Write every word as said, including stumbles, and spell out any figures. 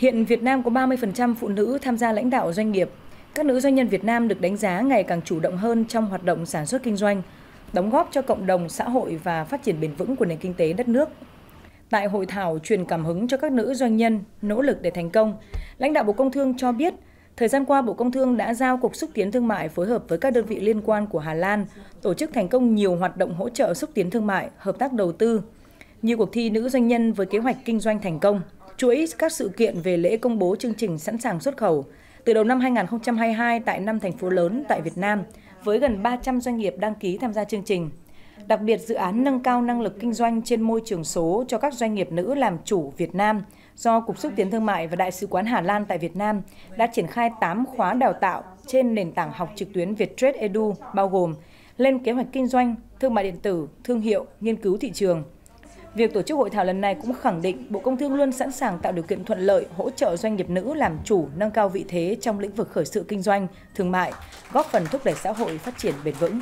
Hiện Việt Nam có ba mươi phần trăm phụ nữ tham gia lãnh đạo doanh nghiệp. Các nữ doanh nhân Việt Nam được đánh giá ngày càng chủ động hơn trong hoạt động sản xuất kinh doanh, đóng góp cho cộng đồng, xã hội và phát triển bền vững của nền kinh tế đất nước. Tại hội thảo truyền cảm hứng cho các nữ doanh nhân nỗ lực để thành công, lãnh đạo Bộ Công Thương cho biết, thời gian qua Bộ Công Thương đã giao Cục Xúc tiến Thương mại phối hợp với các đơn vị liên quan của Hà Lan tổ chức thành công nhiều hoạt động hỗ trợ xúc tiến thương mại, hợp tác đầu tư, như cuộc thi nữ doanh nhân với kế hoạch kinh doanh thành công, chuỗi các sự kiện về lễ công bố chương trình sẵn sàng xuất khẩu từ đầu năm hai nghìn không trăm hai mươi hai tại năm thành phố lớn tại Việt Nam với gần ba trăm doanh nghiệp đăng ký tham gia chương trình. Đặc biệt, dự án nâng cao năng lực kinh doanh trên môi trường số cho các doanh nghiệp nữ làm chủ Việt Nam do Cục Xúc tiến Thương mại và Đại sứ quán Hà Lan tại Việt Nam đã triển khai tám khóa đào tạo trên nền tảng học trực tuyến Viettrade Edu, bao gồm lên kế hoạch kinh doanh, thương mại điện tử, thương hiệu, nghiên cứu thị trường. Việc tổ chức hội thảo lần này cũng khẳng định Bộ Công Thương luôn sẵn sàng tạo điều kiện thuận lợi, hỗ trợ doanh nghiệp nữ làm chủ, nâng cao vị thế trong lĩnh vực khởi sự kinh doanh, thương mại, góp phần thúc đẩy xã hội phát triển bền vững.